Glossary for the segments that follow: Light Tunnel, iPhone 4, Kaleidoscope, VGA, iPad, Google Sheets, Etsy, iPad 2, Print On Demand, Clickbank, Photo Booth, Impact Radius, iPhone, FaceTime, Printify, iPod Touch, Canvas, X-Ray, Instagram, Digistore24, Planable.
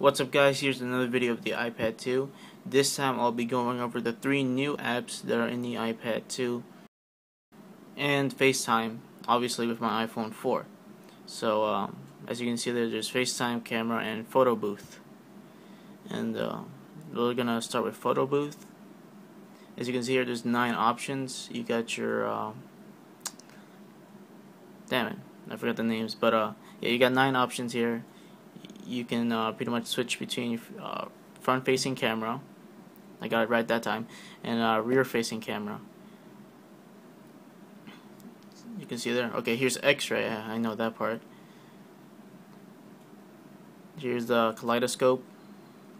What's up guys, here's another video of the iPad 2. This time I'll be going over the 3 new apps that are in the iPad 2 and FaceTime, obviously with my iPhone 4. So as you can see there's FaceTime, Camera, and Photo Booth. And we're going to start with Photo Booth. As you can see here there's 9 options. You got your, damn it, I forgot the names, but yeah, you got 9 options here. You can pretty much switch between front-facing camera, I got it right that time, and rear-facing camera. You can see there. Okay, here's X-Ray. I know that part. Here's the Kaleidoscope.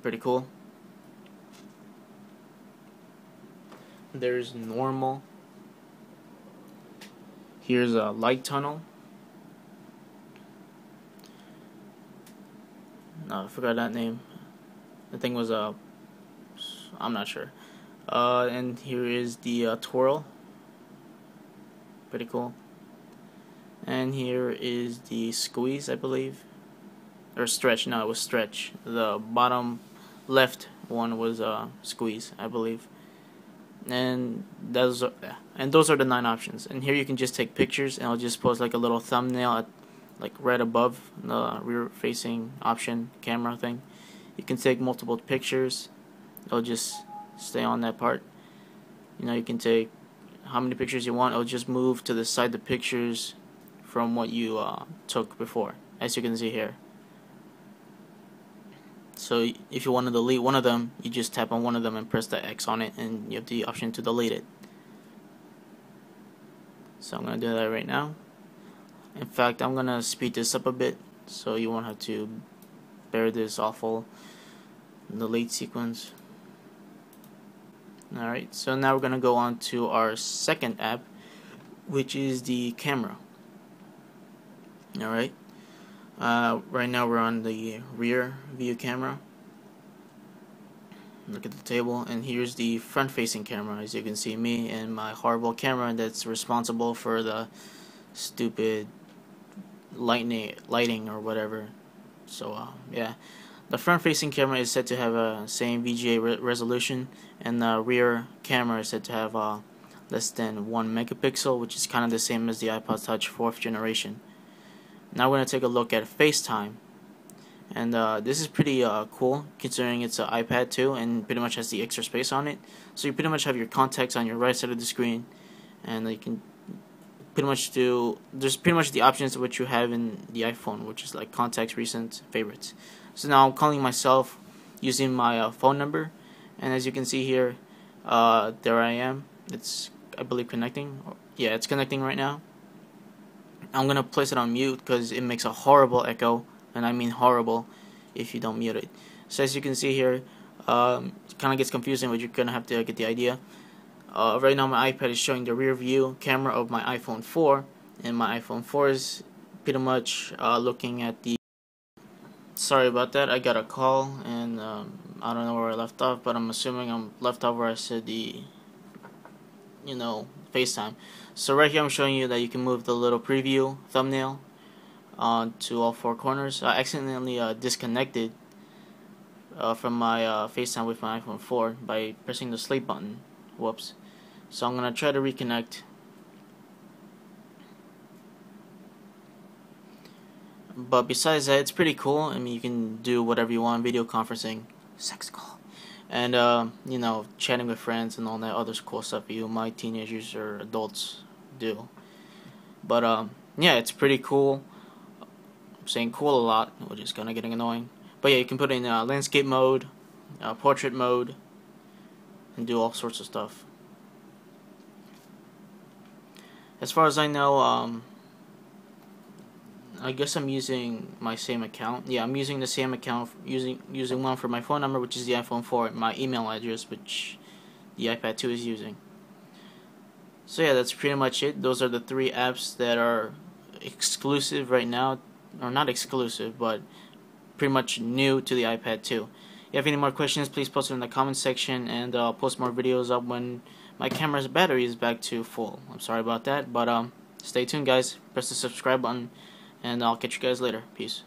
Pretty cool. There's Normal. Here's a Light Tunnel. No, I forgot that name. The thing was I'm not sure. And here is the twirl. Pretty cool. And here is the squeeze, I believe, or stretch. No, it was stretch. The bottom left one was squeeze, I believe. And those are the 9 options. And here you can just take pictures, and I'll just post like a little thumbnail at like right above the rear facing option camera thing. You can take multiple pictures. It'll just stay on that part. You know, you can take how many pictures you want. It'll just move to the side the pictures from what you took before, as you can see here. So if you want to delete one of them, you just tap on one of them and press the X on it, and you have the option to delete it. So I'm going to do that right now. In fact, I'm gonna speed this up a bit so you won't have to bear this awful delete sequence. Alright, so now we're gonna go on to our second app, which is the camera. Alright, right now we're on the rear view camera. Look at the table, and here's the front facing camera. As you can see, me and my horrible camera that's responsible for the stupid lighting or whatever. So yeah, the front facing camera is said to have a same VGA resolution, and the rear camera is said to have less than 1 megapixel, which is kind of the same as the iPod Touch 4th generation. Now we're going to take a look at FaceTime, and this is pretty cool considering it's an iPad 2 and pretty much has the extra space on it, so you pretty much have your contacts on your right side of the screen, and you can pretty much do, there's pretty much the options of what you have in the iPhone, which is like contacts, recent, favorites. So now I'm calling myself using my phone number, and as you can see here, there I am. It's, I believe, connecting. Yeah, it's connecting right now. I'm gonna place it on mute because it makes a horrible echo, and I mean horrible if you don't mute it. So as you can see here, it kinda gets confusing, but you're gonna have to get the idea. Right now my iPad is showing the rear view camera of my iPhone 4, and my iPhone 4 is pretty much looking at the... Sorry about that, I got a call, and I don't know where I left off, but I'm assuming I'm left off where I said the, you know, FaceTime. So right here I'm showing you that you can move the little preview thumbnail to all 4 corners. I accidentally disconnected from my FaceTime with my iPhone 4 by pressing the sleep button. Whoops. So I'm going to try to reconnect, but besides that, it's pretty cool. I mean, you can do whatever you want, video conferencing, sex call, and you know, chatting with friends and all that other cool stuff you might teenagers or adults do. But yeah, it's pretty cool. I'm saying cool a lot, which is kind of getting annoying, but yeah, you can put it in landscape mode, portrait mode, and do all sorts of stuff. As far as I know, I guess I'm using my same account. Yeah, I'm using the same account, using one for my phone number, which is the iPhone 4, and my email address, which the iPad 2 is using. So yeah, that's pretty much it. Those are the 3 apps that are exclusive right now, or not exclusive, but pretty much new to the iPad 2. If you have any more questions, please post it in the comment section, and I'll post more videos up when my camera's battery is back to full. I'm sorry about that, but stay tuned guys, press the subscribe button, and I'll catch you guys later. Peace.